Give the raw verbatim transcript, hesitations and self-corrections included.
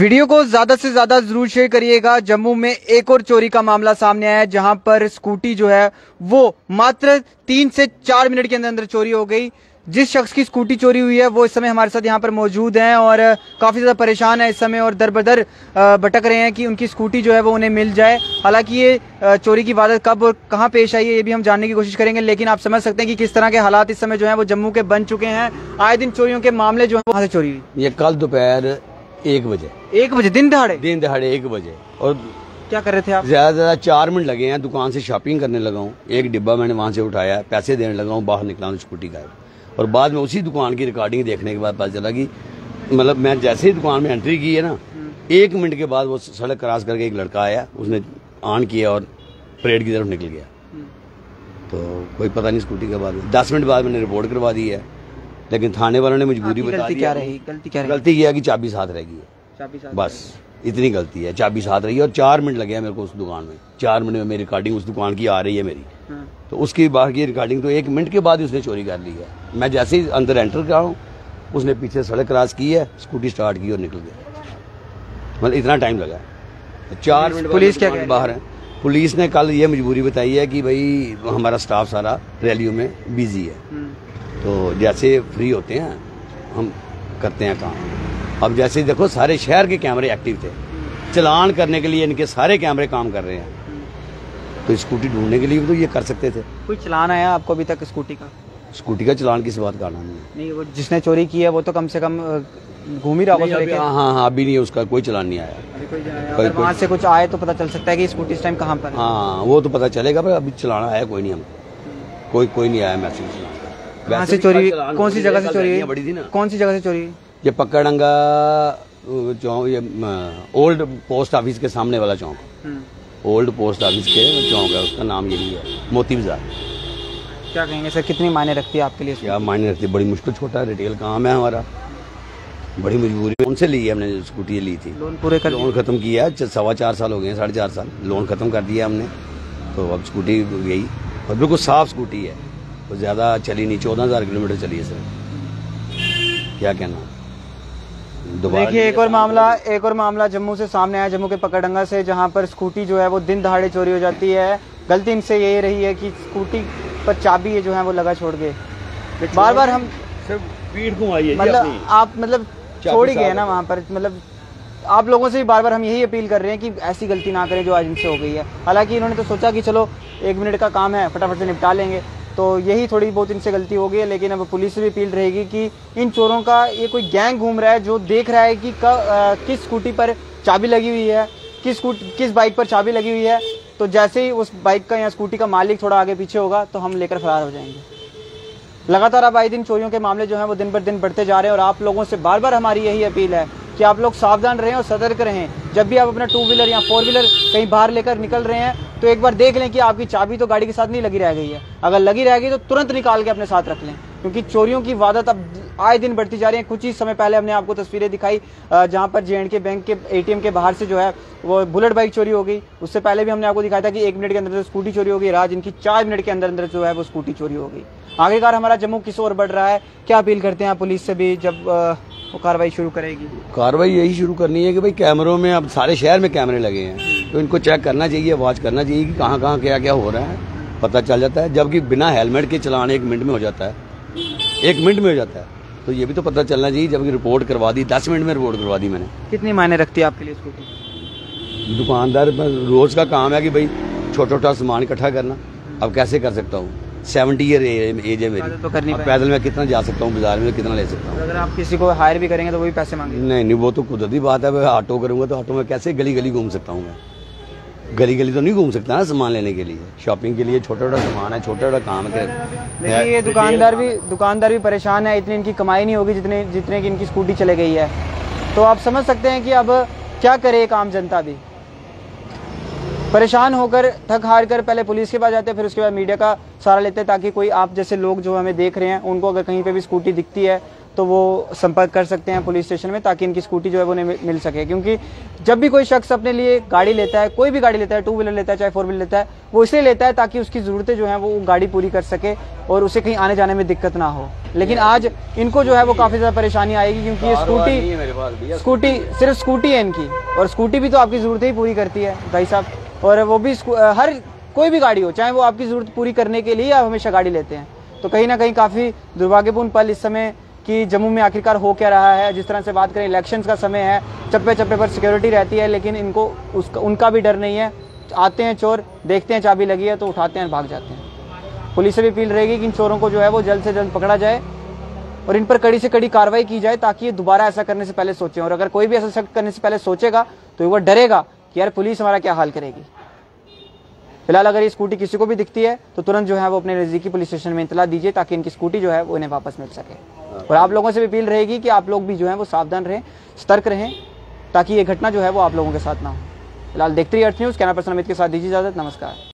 Video को ज्यादा से ज्यादा जरूर शेयर करिएगा। जम्मू में एक और चोरी का मामला सामने आया है, जहां पर स्कूटी जो है वो मात्र तीन से चार मिनट के अंदर अंदर चोरी हो गई। जिस शख्स की स्कूटी चोरी हुई है वो इस समय हमारे साथ यहाँ पर मौजूद हैं और काफ़ी ज़्यादा परेशान है इस समय और दर बदर भटक रहे हैं कि उनकी स्कूटी जो है वो उन्हें मिल जाए। हालांकि ये चोरी की वारदात कब और कहाँ पेश आई है ये भी हम जानने की कोशिश करेंगे, लेकिन आप समझ सकते हैं कि किस तरह के हालात इस समय जो है वो जम्मू के बन चुके हैं। आए दिन चोरियों के मामले जो है वहाँ से चोरी हुई। ये कल दोपहर एक बजे एक बजे दिन दहाड़े दिन दहाड़े एक बजे और क्या कर रहे थे आप? ज्यादा से ज्यादा चार मिनट लगे हैं। दुकान से शॉपिंग करने लगा हूँ, एक डिब्बा मैंने वहाँ से उठाया, पैसे देने लगा हूँ, बाहर निकला हूँ स्कूटी का, और बाद में उसी दुकान की रिकॉर्डिंग देखने के बाद पता चला कि मतलब मैं जैसे ही दुकान में एंट्री की है ना, एक मिनट के बाद वो सड़क क्रॉस करके एक लड़का आया, उसने ऑन किया और परेड की तरफ निकल गया। तो कोई पता नहीं स्कूटी के बाद दस मिनट बाद मैंने रिपोर्ट करवा दी है, लेकिन थाने वालों ने मजबूरी बता दी। क्या रही गलती? क्या गलती यह है कि चाबी साथ रह गई है, बस इतनी गलती है, चाबी साथ रही है। और चार मिनट लगे हैं मेरे को उस दुकान में, चार मिनट में मेरी रिकॉर्डिंग उस दुकान की आ रही है मेरी, तो उसकी बाहर की रिकॉर्डिंग तो एक मिनट के बाद ही उसने चोरी कर ली है। मैं जैसे ही अंदर एंटर कर रहा हूँ उसने पीछे सड़क क्रॉस की है, स्कूटी स्टार्ट की और निकल गया। मतलब इतना टाइम लगा, चार मिनट। पुलिस क्या बाहर है? पुलिस ने कल ये मजबूरी बताई है कि भाई हमारा स्टाफ सारा रैलियों में बिजी है, तो जैसे फ्री होते हैं हम करते हैं काम। अब जैसे देखो सारे शहर के कैमरे एक्टिव थे, चलान करने के लिए इनके सारे कैमरे काम कर रहे हैं, तो स्कूटी ढूंढने के लिए तो ये कर सकते थे। कोई चलान आया आपको अभी तक स्कूटी का? स्कूटी का चलान किस बात का? नहीं नहीं, वो जिसने चोरी की है वो तो कम से कम घूम ही रहा होगा। हाँ हाँ हाँ, अभी नहीं, उसका कोई चलान नहीं आया। अगर वहाँ से कुछ आए तो पता चल सकता है कि स्कूटी इस टाइम कहाँ पर है। हाँ वो तो पता चलेगा, पर अभी चलान आया कोई नहीं, हमको कोई कोई नहीं आया मैसेज। कहाँ से चोरी? कौन सी जगह से चोरी हुई? बड़ी थी ना, कौन सी जगह से चोरी? ये पकड़ंगा चौक, ये ओल्ड पोस्ट ऑफिस के सामने वाला चौक, ओल्ड पोस्ट ऑफिस के चौक है, उसका नाम यही है, मोती बाजार। क्या कहेंगे सर, कितनी मायने रखती है आपके लिए? क्या मायने रखती है, बड़ी मुश्किल, छोटा रिटेल काम है हमारा, बड़ी मजबूरी में उनसे ली है हमने। स्कूटी ली थी, लोन पूरे कर, लोन खत्म किया, सवा चार साल हो गए, साढ़े चार साल लोन खत्म कर दिया हमने, तो अब स्कूटी गई और बिल्कुल साफ स्कूटी है, तो ज़्यादा चली नहीं, चौदह हज़ार किलोमीटर चली है सर। क्या कहना। देखिए एक और मामला एक और मामला जम्मू से सामने आया, जम्मू के पकड़ंगा से, जहां पर स्कूटी जो है वो दिन दहाड़े चोरी हो जाती है। गलती इनसे यही रही है कि स्कूटी पर चाबी जो है वो लगा छोड़ के बार बार हम पीठ घुमाइए, मतलब आप मतलब छोड़ ही गए ना वहां पर। मतलब आप लोगों से भी बार बार हम यही अपील कर रहे हैं कि ऐसी गलती ना करें जो आज इनसे हो गई है। हालांकि इन्होंने तो सोचा कि चलो एक मिनट का काम है, फटाफट से निपटा लेंगे, तो यही थोड़ी बहुत इनसे गलती हो गई है। लेकिन अब पुलिस से भी अपील रहेगी कि इन चोरों का ये कोई गैंग घूम रहा है जो देख रहा है कि क, आ, किस स्कूटी पर चाबी लगी हुई है, किस किस बाइक पर चाबी लगी हुई है, तो जैसे ही उस बाइक का या स्कूटी का मालिक थोड़ा आगे पीछे होगा तो हम लेकर फरार हो जाएंगे। लगातार अब आए दिन चोरियों के मामले जो हैं वो दिन पर दिन बढ़ते जा रहे हैं और आप लोगों से बार बार हमारी यही अपील है कि आप लोग सावधान रहें और सतर्क रहें। जब भी आप अपना टू व्हीलर या फोर व्हीलर कहीं बाहर लेकर निकल रहे हैं तो एक बार देख लें कि आपकी चाबी तो गाड़ी के साथ नहीं लगी रह गई है, अगर लगी रह गई तो तुरंत निकाल के अपने साथ रख लें, क्योंकि चोरियों की वारदात अब आए दिन बढ़ती जा रही है। कुछ ही समय पहले हमने आपको तस्वीरें दिखाई जहाँ पर जे एंड के बैंक के ए टी एम के बाहर से जो है वो बुलेट बाइक चोरी हो गई। उससे पहले भी हमने आपको दिखाया था कि एक मिनट के अंदर स्कूटी चोरी हो गई, राज इनकी चार मिनट के अंदर अंदर जो है वो स्कूटी चोरी हो गई। आखिरकार हमारा जम्मू किस ओर बढ़ रहा है, क्या अपील करते हैं पुलिस से भी जब वो कार्रवाई शुरू करेगी? कार्रवाई यही शुरू करनी है कि भाई कैमरों में, अब सारे शहर में कैमरे लगे हैं, तो इनको चेक करना चाहिए, वॉच करना चाहिए कि कहाँ कहाँ क्या क्या हो रहा है, पता चल जाता है। जबकि बिना हेलमेट के चलान एक मिनट में हो जाता है, एक मिनट में हो जाता है, तो ये भी तो पता चलना चाहिए। जबकि रिपोर्ट करवा दी, दस मिनट में रिपोर्ट करवा दी मैंने। कितनी मायने रखती है आपके लिए स्कूटी? दुकानदार रोज का काम है कि भाई छोटा छोटा सामान इकट्ठा करना, अब कैसे कर सकता हूँ, सेवेंटी ईयर एज है मेरी, तो पैदल में कितना जा सकता हूँ, बाजार में कितना ले सकता हूँ। अगर आप किसी को हायर भी करेंगे तो वो भी पैसे मांगे? नहीं नहीं, वो तो कुदरती बात है, मैं ऑटो करूँगा तो ऑटो में कैसे गली गली घूम सकता हूँ, मैं गली गली तो नहीं घूम सकता ना सामान लेने के लिए, शॉपिंग के लिए छोटा छोटा सामान है, छोटा छोटा काम है। देखिए ये दुकानदार भी दुकानदार भी परेशान है, इतनी इनकी कमाई नहीं होगी जितने जितने की इनकी स्कूटी चले गई है, तो आप समझ सकते हैं कि अब क्या करे एक आम जनता भी। परेशान होकर थक हार कर पहले पुलिस के पास जाते हैं, फिर उसके बाद मीडिया का सहारा लेते हैं, ताकि कोई आप जैसे लोग जो हमें देख रहे हैं उनको अगर कहीं पे भी स्कूटी दिखती है तो वो संपर्क कर सकते हैं पुलिस स्टेशन में, ताकि इनकी स्कूटी जो है वो उन्हें मिल सके। क्योंकि जब भी कोई शख्स अपने लिए गाड़ी लेता है, कोई भी गाड़ी लेता है, टू व्हीलर लेता है चाहे फोर व्हीलर लेता है, वो इसलिए लेता है ताकि उसकी ज़रूरतें जो हैं वो गाड़ी पूरी कर सके और उसे कहीं आने जाने में दिक्कत ना हो। लेकिन आज इनको जो है वो काफ़ी ज़्यादा परेशानी आएगी, क्योंकि ये स्कूटी स्कूटी सिर्फ स्कूटी है इनकी, और स्कूटी भी तो आपकी ज़रूरतें ही पूरी करती है भाई साहब। और वो भी हर कोई भी गाड़ी हो, चाहे वो आपकी ज़रूरत पूरी करने के लिए आप हमेशा गाड़ी लेते हैं। तो कहीं ना कहीं काफ़ी दुर्भाग्यपूर्ण पल इस समय कि जम्मू में आखिरकार हो क्या रहा है। जिस तरह से बात करें, इलेक्शंस का समय है, चप्पे चप्पे पर सिक्योरिटी रहती है, लेकिन इनको उसका उनका भी डर नहीं है। आते हैं चोर, देखते हैं चाबी लगी है तो उठाते हैं, भाग जाते हैं। पुलिस से भी अपील रहेगी कि इन चोरों को जो है वो जल्द से जल्द पकड़ा जाए और इन पर कड़ी से कड़ी कार्रवाई की जाए, ताकि ये दोबारा ऐसा करने से पहले सोचें। और अगर कोई भी ऐसा शख्स करने से पहले सोचेगा तो वह डरेगा कि यार पुलिस हमारा क्या हाल करेगी। फिलहाल अगर ये स्कूटी किसी को भी दिखती है तो तुरंत जो है वो अपने नज़दीकी पुलिस स्टेशन में इतला दीजिए, ताकि इनकी स्कूटी जो है वो इन्हें वापस मिल सके। और आप लोगों से भी अपील रहेगी कि आप लोग भी जो है वो सावधान रहें, सतर्क रहें, ताकि ये घटना जो है वो आप लोगों के साथ ना हो। फिलहाल देखते रहिए अर्थ न्यूज़। कैमरा पर्सन अमित के साथ दीजिए इजाजत। नमस्कार।